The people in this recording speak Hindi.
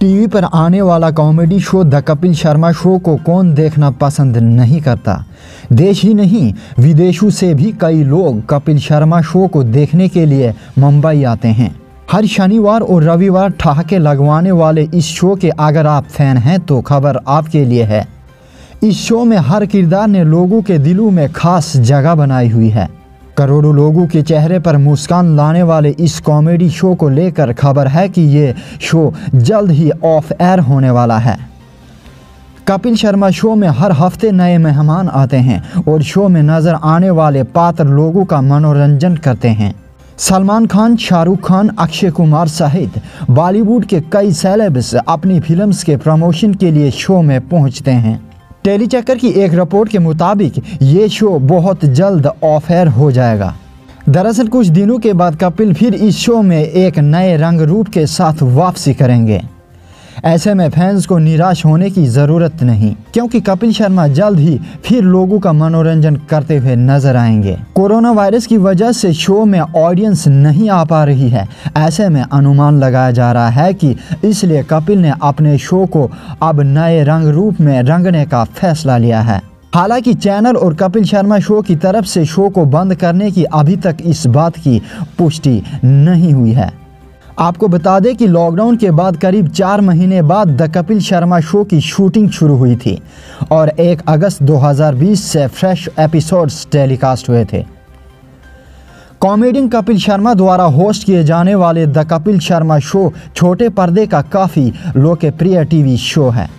टीवी पर आने वाला comedy show the Kapil Sharma show को कौन देखना पसंद नहीं करता। देश ही नहीं विदेशों से भी कई लोग कपिल शर्मा शो को देखने के लिए मुंबई आते हैं। हर शनिवार और रविवार ठहाके लगवाने वाले इस शो के अगर आप फैन हैं तो खबर आपके लिए है। इस शो में हर किरदार ने लोगों के दिलों में खास जगह बनाई हुई है। करोड़ों लोगों के चेहरे पर मुस्कान लाने वाले इस कॉमेडी शो को लेकर खबर है कि ये शो जल्द ही ऑफ एयर होने वाला है। कपिल शर्मा शो में हर हफ्ते नए मेहमान आते हैं और शो में नज़र आने वाले पात्र लोगों का मनोरंजन करते हैं। सलमान खान, शाहरुख खान, अक्षय कुमार सहित बॉलीवुड के कई सेलेब्स अपनी फिल्म्स के प्रमोशन के लिए शो में पहुँचते हैं। टेलीचकर की एक रिपोर्ट के मुताबिक ये शो बहुत जल्द ऑफ एयर हो जाएगा। दरअसल कुछ दिनों के बाद कपिल फिर इस शो में एक नए रंग रूप के साथ वापसी करेंगे। ऐसे में फैंस को निराश होने की ज़रूरत नहीं, क्योंकि कपिल शर्मा जल्द ही फिर लोगों का मनोरंजन करते हुए नजर आएंगे। कोरोना वायरस की वजह से शो में ऑडियंस नहीं आ पा रही है। ऐसे में अनुमान लगाया जा रहा है कि इसलिए कपिल ने अपने शो को अब नए रंग रूप में रंगने का फैसला लिया है। हालांकि चैनल और कपिल शर्मा शो की तरफ से शो को बंद करने की अभी तक इस बात की पुष्टि नहीं हुई है। आपको बता दें कि लॉकडाउन के बाद करीब 4 महीने बाद द कपिल शर्मा शो की शूटिंग शुरू हुई थी और 1 अगस्त 2020 से फ्रेश एपिसोड्स टेलीकास्ट हुए थे। कॉमेडियन कपिल शर्मा द्वारा होस्ट किए जाने वाले द कपिल शर्मा शो छोटे पर्दे का काफ़ी लोकप्रिय टीवी शो है।